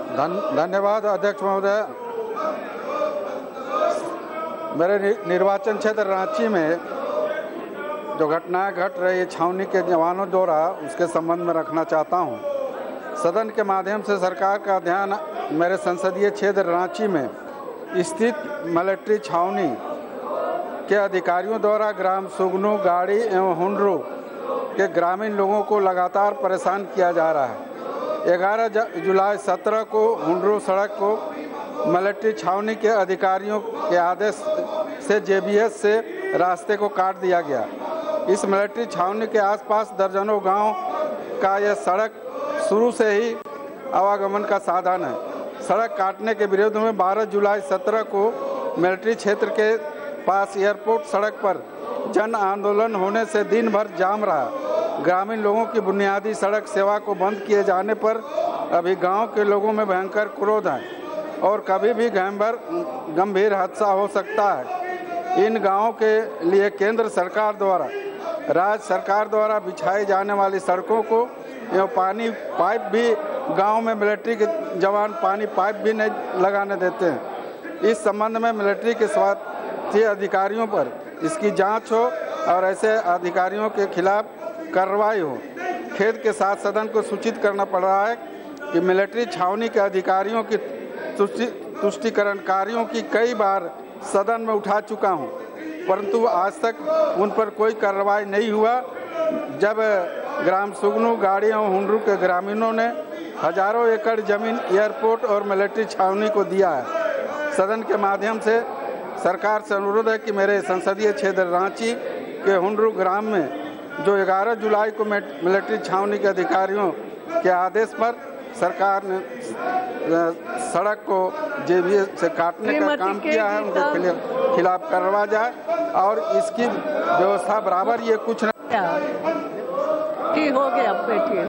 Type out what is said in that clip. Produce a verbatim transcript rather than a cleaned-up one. धन्यवाद अध्यक्ष महोदय। मेरे निर्वाचन क्षेत्र रांची में जो घटनाएं घट रही है छावनी के जवानों द्वारा, उसके संबंध में रखना चाहता हूं। सदन के माध्यम से सरकार का ध्यान मेरे संसदीय क्षेत्र रांची में स्थित मिलिट्री छावनी के अधिकारियों द्वारा ग्राम सुगनू, गाड़ी एवं हुनरू के ग्रामीण लोगों को लगातार परेशान किया जा रहा है। ग्यारह जुलाई सत्रह को मुंडरो सड़क को मिलिट्री छावनी के अधिकारियों के आदेश से जेबीएस से रास्ते को काट दिया गया। इस मिलिट्री छावनी के आसपास दर्जनों गांव का यह सड़क शुरू से ही आवागमन का साधन है। सड़क काटने के विरोध में बारह जुलाई सत्रह को मिलिट्री क्षेत्र के पास एयरपोर्ट सड़क पर जन आंदोलन होने से दिन भर जाम रहा। ग्रामीण लोगों की बुनियादी सड़क सेवा को बंद किए जाने पर अभी गांव के लोगों में भयंकर क्रोध है और कभी भी गंभीर गंभीर हादसा हो सकता है। इन गांवों के लिए केंद्र सरकार द्वारा, राज्य सरकार द्वारा बिछाई जाने वाली सड़कों को एवं पानी पाइप भी गांव में मिलिट्री के जवान पानी पाइप भी नहीं लगाने देते हैं। इस संबंध में मिलिट्री के स्वास्थ्य अधिकारियों पर इसकी जाँच हो और ऐसे अधिकारियों के खिलाफ कार्रवाई हो। खेद के साथ सदन को सूचित करना पड़ रहा है कि मिलिट्री छावनी के अधिकारियों की तुष्टिकरण कार्यों की कई बार सदन में उठा चुका हूं, परंतु आज तक उन पर कोई कार्रवाई नहीं हुआ। जब ग्राम सुगनू, गाड़ी और हुनरू के ग्रामीणों ने हजारों एकड़ जमीन एयरपोर्ट और मिलिट्री छावनी को दिया है। सदन के माध्यम से सरकार से अनुरोध है कि मेरे संसदीय क्षेत्र रांची के हुनरू ग्राम में जो ग्यारह जुलाई को मिलिट्री छावनी के अधिकारियों के आदेश पर सरकार ने सड़क को जेबीएस से काटने का काम किया है, उनके खिलाफ करवा जाए और इसकी व्यवस्था बराबर ये कुछ नहीं हो गया।